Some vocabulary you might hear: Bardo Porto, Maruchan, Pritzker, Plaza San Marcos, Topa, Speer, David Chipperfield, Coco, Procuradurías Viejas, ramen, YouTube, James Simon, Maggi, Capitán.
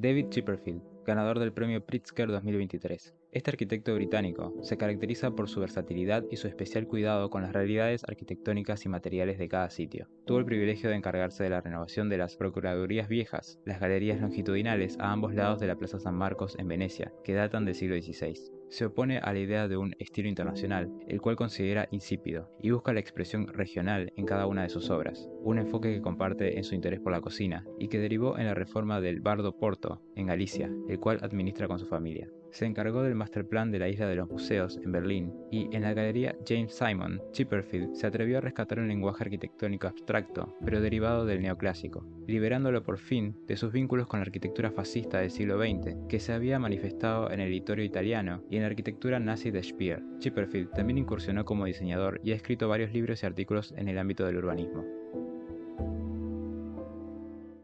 David Chipperfield, ganador del premio Pritzker 2023. Este arquitecto británico se caracteriza por su versatilidad y su especial cuidado con las realidades arquitectónicas y materiales de cada sitio. Tuvo el privilegio de encargarse de la renovación de las Procuradurías Viejas, las galerías longitudinales a ambos lados de la Plaza San Marcos en Venecia, que datan del siglo XVI. Se opone a la idea de un estilo internacional, el cual considera insípido, y busca la expresión regional en cada una de sus obras, un enfoque que comparte en su interés por la cocina, y que derivó en la reforma del Bardo Porto, en Galicia, el cual administra con su familia. Se encargó del masterplan de la Isla de los Museos en Berlín, y en la galería James Simon, Chipperfield se atrevió a rescatar un lenguaje arquitectónico abstracto, pero derivado del neoclásico, liberándolo por fin de sus vínculos con la arquitectura fascista del siglo XX, que se había manifestado en el Vittorio italiano y en la arquitectura nazi de Speer. Chipperfield también incursionó como diseñador y ha escrito varios libros y artículos en el ámbito del urbanismo.